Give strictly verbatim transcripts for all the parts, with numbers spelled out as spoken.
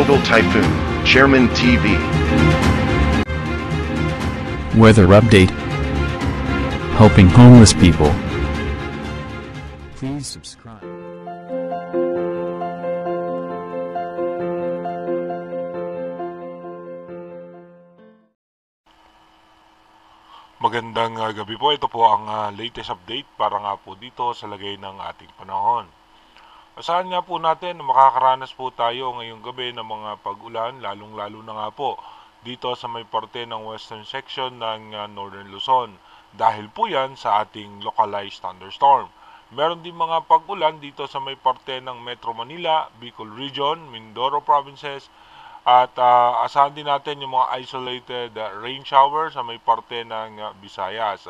Global Typhoon, Chairman T V. Weather update. Helping homeless people. Please subscribe. Magandang uh, gabi po. Ito po ang uh, latest update para nga po dito sa lagay ng ating panahon. Asahan nga po natin na makakaranas po tayo ngayong gabi ng mga pag-ulan, lalong-lalo na nga po dito sa may parte ng western section ng uh, Northern Luzon. Dahil po yan sa ating localized thunderstorm. Meron din mga pag-ulan dito sa may parte ng Metro Manila, Bicol Region, Mindoro Provinces, at uh, asahan din natin yung mga isolated uh, rain shower sa may parte ng uh, Visayas.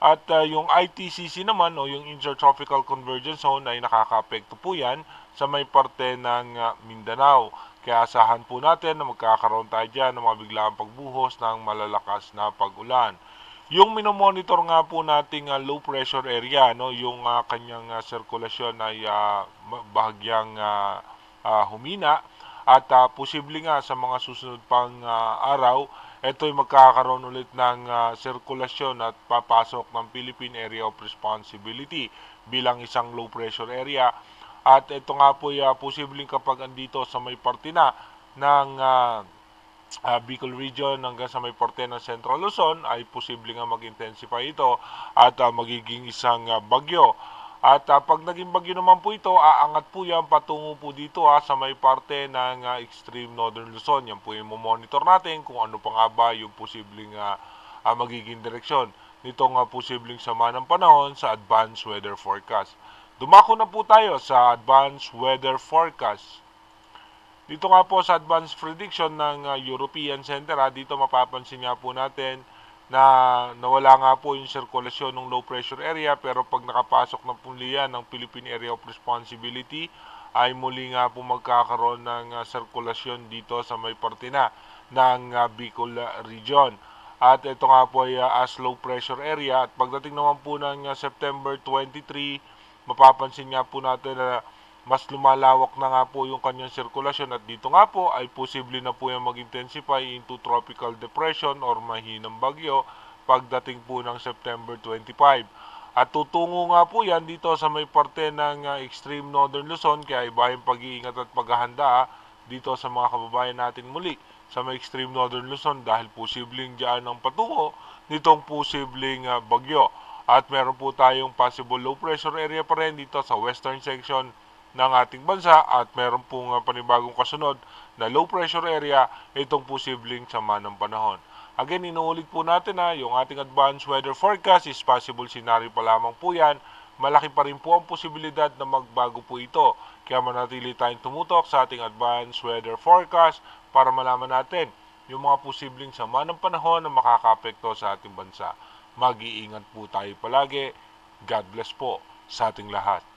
At uh, yung I T C C naman o yung Intertropical Convergence Zone ay nakaka-apekto po yan sa may parte ng uh, Mindanao. Kaya asahan po natin na magkakaroon tayo dyan ng mga biglaang pagbuhos ng malalakas na pag-ulan. Yung minomonitor nga po nating uh, low pressure area, no, yung uh, kanyang uh, sirkulasyon ay uh, bahagyang uh, uh, humina. At uh, posible nga sa mga susunod pang uh, araw, ito ay magkakaroon ulit ng uh, sirkulasyon at papasok ng Philippine Area of Responsibility bilang isang low pressure area. At ito nga po ay uh, posibleng kapag andito sa may parte na ng uh, uh, Bicol Region hanggang sa may parte ng Central Luzon ay posibleng nga mag-intensify ito at uh, magiging isang uh, bagyo. At uh, pag naging bagyo naman po ito, aangat po yan patungo po dito ha, sa may parte ng uh, extreme northern Luzon. Yan po yung monitor natin kung ano pa nga ba yung posibleng uh, uh, magiging direksyon nitong uh, posibleng sama ng panahon sa advanced weather forecast. Dumako na po tayo sa advanced weather forecast. Dito nga po sa advanced prediction ng uh, European Center, ha, dito mapapansin nga po natin na nawala nga po yung sirkulasyon ng low pressure area, pero pag nakapasok na po liyan ng Philippine Area of Responsibility ay muli nga po magkakaroon ng uh, sirkulasyon dito sa may parte na ng uh, Bicol Region. At ito nga po ay uh, as low pressure area. At pagdating naman po ng uh, September twenty-three, mapapansin nga po natin na mas lumalawak na nga po yung kanyang sirkulasyon, at dito nga po ay posible na po yung mag-intensify into tropical depression or mahinang bagyo pagdating po ng September twenty-five. At tutungo nga po yan dito sa may parte ng uh, extreme northern Luzon, kaya ibahin pag-iingat at paghahanda dito sa mga kababayan natin muli sa may extreme northern Luzon dahil posibleng dyan ang patungo nitong posibleng uh, bagyo. At meron po tayong possible low pressure area pa rin dito sa western section ng ating bansa, at meron pong uh, panibagong kasunod na low pressure area itong posibleng sama ng panahon. Again, inuulit po natin na yung ating advanced weather forecast is possible scenario pa lamang po yan. Malaki pa rin po ang posibilidad na magbago po ito. Kaya manatili tayong tumutok sa ating advanced weather forecast para malaman natin yung mga posibleng sama ng panahon na makakaapekto sa ating bansa. Mag-iingat po tayo palagi. God bless po sa ating lahat.